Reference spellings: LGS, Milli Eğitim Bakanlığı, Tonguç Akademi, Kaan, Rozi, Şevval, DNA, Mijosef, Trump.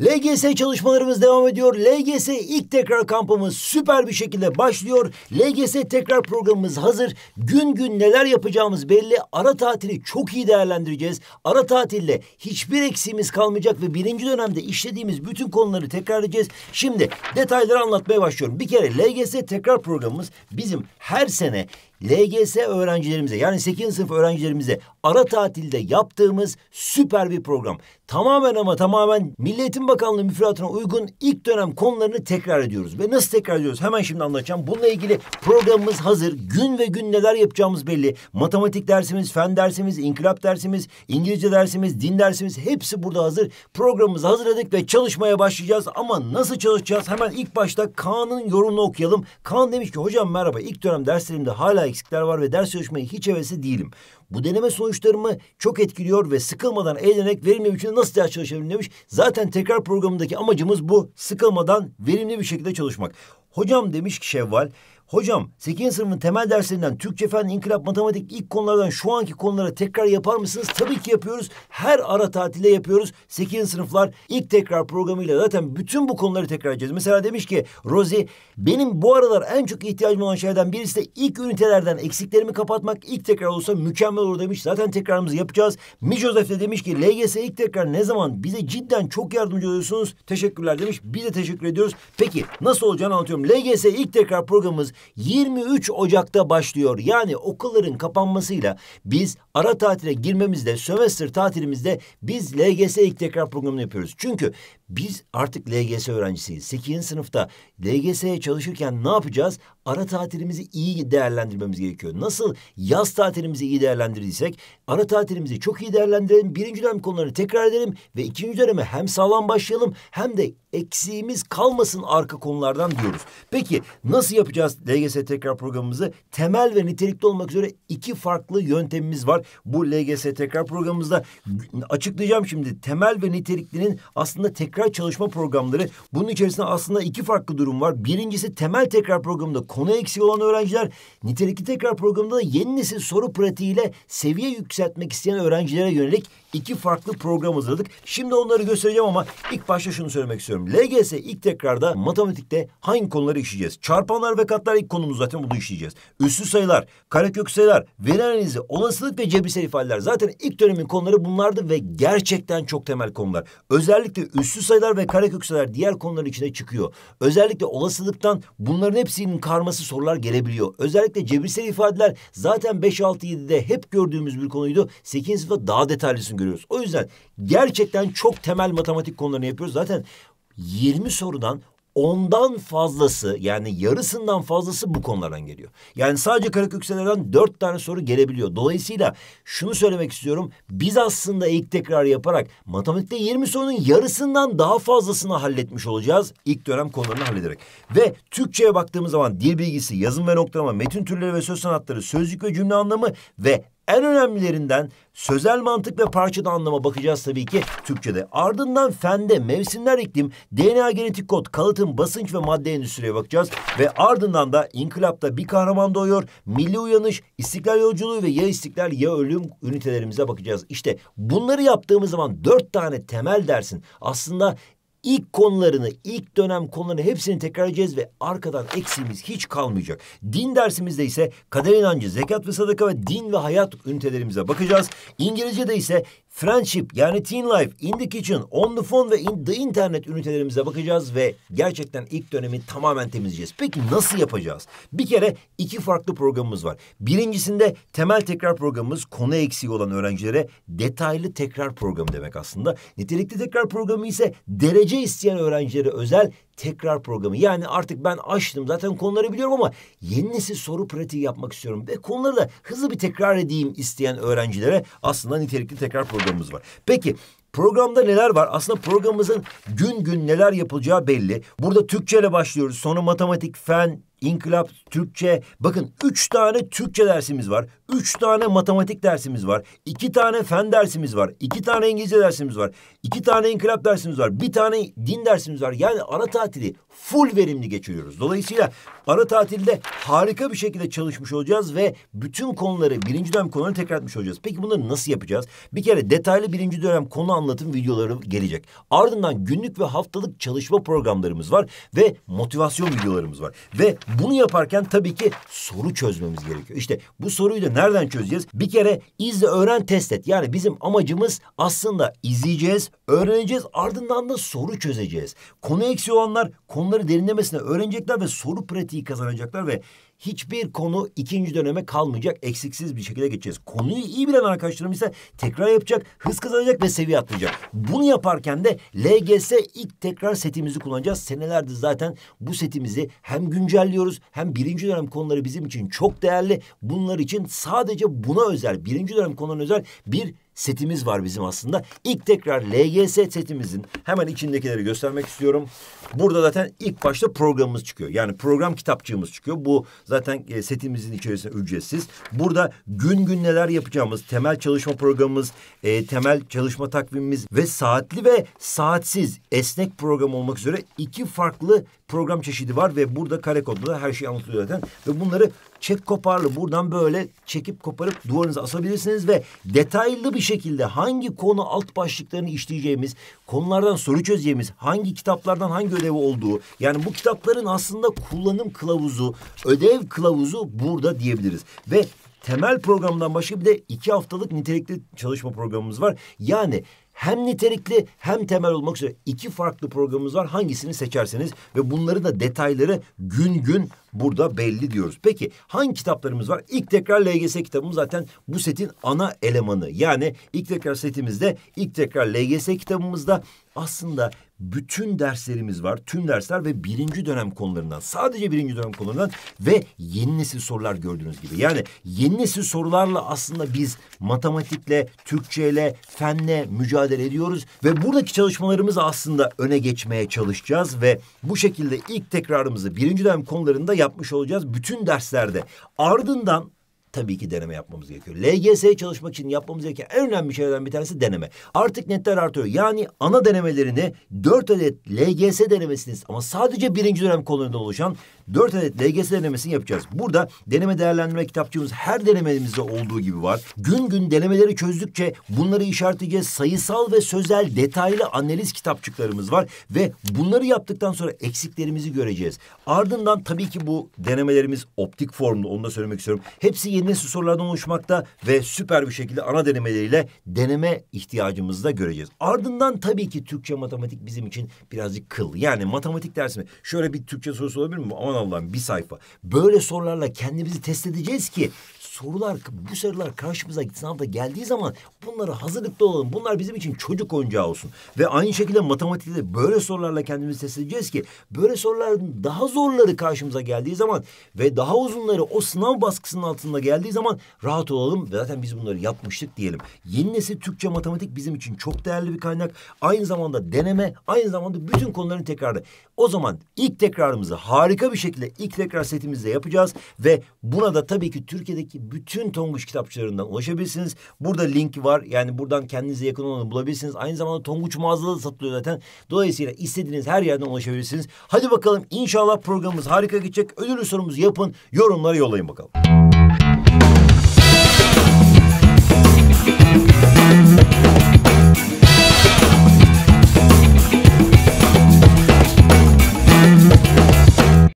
LGS çalışmalarımız devam ediyor. LGS ilk tekrar kampımız süper bir şekilde başlıyor. LGS tekrar programımız hazır. Gün gün neler yapacağımız belli. Ara tatili çok iyi değerlendireceğiz. Ara tatille hiçbir eksiğimiz kalmayacak ve birinci dönemde işlediğimiz bütün konuları tekrarlayacağız. Şimdi detayları anlatmaya başlıyorum. Bir kere LGS tekrar programımız bizim her sene LGS öğrencilerimize, yani 8. sınıf öğrencilerimize ara tatilde yaptığımız süper bir program. Tamamen ama tamamen Milli Eğitim Bakanlığı müfredatına uygun ilk dönem konularını tekrar ediyoruz. Ve nasıl tekrar ediyoruz? Hemen şimdi anlatacağım. Bununla ilgili programımız hazır. Gün ve gün neler yapacağımız belli. Matematik dersimiz, fen dersimiz, inkılap dersimiz, İngilizce dersimiz, din dersimiz hepsi burada hazır. Programımızı hazırladık ve çalışmaya başlayacağız. Ama nasıl çalışacağız? Hemen ilk başta Kaan'ın yorumunu okuyalım. Kaan demiş ki hocam merhaba, ilk dönem derslerimde hala eksikler var ve ders çalışmaya hiç hevesli değilim. Bu deneme sonuçlarımı çok etkiliyor ve sıkılmadan eğlenerek verimli bir şekilde nasıl ders çalışabilirim demiş. Zaten tekrar programındaki amacımız bu. Sıkılmadan verimli bir şekilde çalışmak. Hocam demiş ki Şevval, hocam 8. sınıfın temel derslerinden Türkçe, fen, inkılap, matematik ilk konulardan şu anki konulara tekrar yapar mısınız? Tabii ki yapıyoruz. Her ara tatilde yapıyoruz. 8. sınıflar ilk tekrar programıyla zaten bütün bu konuları tekrar edeceğiz. Mesela demiş ki Rozi, benim bu aralar en çok ihtiyacım olan şeylerden birisi de ilk ünitelerden eksiklerimi kapatmak. İlk tekrar olsa mükemmel olur demiş. Zaten tekrarımızı yapacağız. Mijosef de demiş ki LGS ilk tekrar ne zaman? Bize cidden çok yardımcı oluyorsunuz. Teşekkürler demiş. Biz de teşekkür ediyoruz. Peki nasıl olacağını anlatıyorum. LGS ilk tekrar programımız 23 Ocak'ta başlıyor. Yani okulların kapanmasıyla biz ara tatile girmemizde, sömestr tatilimizde biz LGS ilk tekrar programını yapıyoruz. Çünkü biz artık LGS öğrencisiyiz. 8. sınıfta LGS'ye çalışırken ne yapacağız? Ara tatilimizi iyi değerlendirmemiz gerekiyor. Nasıl yaz tatilimizi iyi değerlendirdiysek ara tatilimizi çok iyi değerlendirelim. Birinci dönem konularını tekrar edelim ve ikinci döneme hem sağlam başlayalım hem de eksiğimiz kalmasın arka konulardan diyoruz. Peki nasıl yapacağız LGS tekrar programımızı? Temel ve nitelikli olmak üzere iki farklı yöntemimiz var. Bu LGS tekrar programımızda açıklayacağım şimdi. Temel ve niteliklinin aslında tekrar çalışma programları. Bunun içerisinde aslında iki farklı durum var. Birincisi temel tekrar programında konu eksiği olan öğrenciler, nitelikli tekrar programında da yeni nesil soru pratiğiyle seviye yükseltmek isteyen öğrencilere yönelik iki farklı program hazırladık. Şimdi onları göstereceğim ama ilk başta şunu söylemek istiyorum. LGS ilk tekrarda matematikte hangi konuları işleyeceğiz? Çarpanlar ve katlar ilk konumuz, zaten bunu işleyeceğiz. Üslü sayılar, karekök sayılar, veri analizi, olasılık ve cebirsel ifadeler. Zaten ilk dönemin konuları bunlardı ve gerçekten çok temel konular. Özellikle üslü sayılar ve karekök sayılar diğer konuların içine çıkıyor. Özellikle olasılıktan bunların hepsinin karması sorular gelebiliyor. Özellikle cebirsel ifadeler zaten 5, 6, 7'de hep gördüğümüz bir konuydu. 8. sınıfta daha detaylısını görüyoruz. O yüzden gerçekten çok temel matematik konularını yapıyoruz. Zaten 20 sorudan 10'dan fazlası, yani yarısından fazlası bu konulardan geliyor. Yani sadece karekök sayılardan 4 tane soru gelebiliyor. Dolayısıyla şunu söylemek istiyorum. Biz aslında ilk tekrar yaparak matematikte 20 sorunun yarısından daha fazlasını halletmiş olacağız. İlk dönem konularını hallederek. Ve Türkçe'ye baktığımız zaman dil bilgisi, yazım ve noktalama, metin türleri ve söz sanatları, sözcük ve cümle anlamı ve en önemlilerinden sözel mantık ve parçada anlama bakacağız tabii ki Türkçe'de. Ardından fende mevsimler, iklim, DNA, genetik kod, kalıtım, basınç ve madde endüstriye bakacağız. Ve ardından da inkılapta bir kahraman doğuyor, milli uyanış, istiklal yolculuğu ve ya istiklal ya ölüm ünitelerimize bakacağız. İşte bunları yaptığımız zaman 4 tane temel dersin aslında İlk konularını, ilk dönem konularını hepsini tekrar edeceğiz ve arkadan eksiğimiz hiç kalmayacak. Din dersimizde ise kader inancı, zekat ve sadaka ve din ve hayat ünitelerimize bakacağız. İngilizce'de ise friendship, yani teen life, in the kitchen, on the phone ve in the internet ünitelerimize bakacağız ve gerçekten ilk dönemi tamamen temizleyeceğiz. Peki nasıl yapacağız? Bir kere iki farklı programımız var. Birincisinde temel tekrar programımız konu eksiği olan öğrencilere detaylı tekrar programı demek aslında. Nitelikli tekrar programı ise derece isteyen öğrencilere özel tekrar programı. Yani artık ben açtım, zaten konuları biliyorum ama yeni nesil soru pratiği yapmak istiyorum ve konuları da hızlı bir tekrar edeyim isteyen öğrencilere aslında nitelikli tekrar programımız var. Peki programda neler var? Aslında programımızın gün gün neler yapılacağı belli. Burada Türkçe ile başlıyoruz. Sonra matematik, fen, İnkılap, Türkçe. Bakın 3 tane Türkçe dersimiz var. 3 tane matematik dersimiz var. 2 tane fen dersimiz var. 2 tane İngilizce dersimiz var. 2 tane inkılap dersimiz var. 1 tane din dersimiz var. Yani ara tatili full verimli geçiriyoruz. Dolayısıyla ara tatilde harika bir şekilde çalışmış olacağız ve bütün konuları birinci dönem konuları tekrar etmiş olacağız. Peki bunları nasıl yapacağız? Bir kere detaylı birinci dönem konu anlatım videoları gelecek. Ardından günlük ve haftalık çalışma programlarımız var ve motivasyon videolarımız var. Ve bunu yaparken tabii ki soru çözmemiz gerekiyor. İşte bu soruyu da nereden çözeceğiz? Bir kere izle, öğren, test et. Yani bizim amacımız aslında izleyeceğiz, öğreneceğiz, ardından da soru çözeceğiz. Konu eksiği olanlar konuları derinlemesine öğrenecekler ve soru pratiği kazanacaklar ve hiçbir konu ikinci döneme kalmayacak, eksiksiz bir şekilde geçeceğiz. Konuyu iyi bilen arkadaşlarım ise tekrar yapacak, hız kazanacak ve seviye atlayacak. Bunu yaparken de LGS ilk tekrar setimizi kullanacağız. Senelerdir zaten bu setimizi hem güncelliyoruz hem birinci dönem konuları bizim için çok değerli. Bunlar için sadece buna özel, birinci dönem konularına özel bir setimiz var bizim aslında. İlk tekrar LGS setimizin hemen içindekileri göstermek istiyorum. Burada zaten ilk başta programımız çıkıyor. Yani program kitapçığımız çıkıyor. Bu zaten setimizin içerisinde ücretsiz. Burada gün gün neler yapacağımız, temel çalışma programımız, temel çalışma takvimimiz ve saatli ve saatsiz esnek program olmak üzere 2 farklı program çeşidi var ve burada kare kodla da her şey anlatılıyor zaten. Ve bunları çek koparlı buradan böyle çekip koparıp duvarınıza asabilirsiniz ve detaylı bir şekilde hangi konu alt başlıklarını işleyeceğimiz, konulardan soru çözeceğimiz, hangi kitaplardan hangi ödevi olduğu, yani bu kitapların aslında kullanım kılavuzu, ödev kılavuzu burada diyebiliriz. Ve temel programdan başka bir de 2 haftalık nitelikli çalışma programımız var. Yani hem nitelikli hem temel olmak üzere 2 farklı programımız var. Hangisini seçerseniz ve bunları da detayları gün gün burada belli diyoruz. Peki hangi kitaplarımız var? İlk tekrar LGS kitabımız zaten bu setin ana elemanı. Yani ilk tekrar setimizde, ilk tekrar LGS kitabımızda aslında bütün derslerimiz var. Tüm dersler ve birinci dönem konularından, sadece birinci dönem konularından ve yeni nesil sorular gördüğünüz gibi. Yani yeni nesil sorularla aslında biz matematikle, Türkçeyle, fenle mücadele ediyoruz. Ve buradaki çalışmalarımızı aslında öne geçmeye çalışacağız ve bu şekilde ilk tekrarımızı birinci dönem konularında yapmış olacağız. Bütün derslerde. Ardından tabii ki deneme yapmamız gerekiyor. LGS'ye çalışmak için yapmamız gereken en önemli şeylerden bir tanesi deneme. Artık netler artıyor. Yani ana denemelerini 4 adet LGS denemesini ama sadece birinci dönem konularında oluşan 4 adet LGS denemesini yapacağız. Burada deneme değerlendirme kitapçığımız her denememizde olduğu gibi var. Gün gün denemeleri çözdükçe bunları işaretleyeceğiz. Sayısal ve sözel detaylı analiz kitapçıklarımız var ve bunları yaptıktan sonra eksiklerimizi göreceğiz. Ardından tabii ki bu denemelerimiz optik formlu, onu da söylemek istiyorum. Hepsi yeni nesil sorulardan oluşmakta ve süper bir şekilde ana denemeleriyle deneme ihtiyacımızı da göreceğiz. Ardından tabii ki Türkçe matematik bizim için birazcık kıl. Yani matematik dersimi şöyle bir Türkçe sorusu olabilir mi? Aman Allah'ım, bir sayfa. Böyle sorularla kendimizi test edeceğiz ki sorular, bu sorular karşımıza sınavda geldiği zaman bunlara hazırlıklı olalım. Bunlar bizim için çocuk oyuncağı olsun. Ve aynı şekilde matematikte böyle sorularla kendimizi test edeceğiz ki böyle soruların daha zorları karşımıza geldiği zaman ve daha uzunları o sınav baskısının altında geldiği zaman rahat olalım ve zaten biz bunları yapmıştık diyelim. Yeni nesil Türkçe matematik bizim için çok değerli bir kaynak. Aynı zamanda deneme, aynı zamanda bütün konuların tekrarı. O zaman ilk tekrarımızı harika bir şekilde ilk tekrar setimizde yapacağız ve buna da tabii ki Türkiye'deki bütün Tonguç kitapçılarından ulaşabilirsiniz. Burada link var. Yani buradan kendinize yakın olanı bulabilirsiniz. Aynı zamanda Tonguç mağazada da satılıyor zaten. Dolayısıyla istediğiniz her yerden ulaşabilirsiniz. Hadi bakalım, inşallah programımız harika geçecek. Ödüllü sorumuzu yapın, yorumlara yollayın bakalım.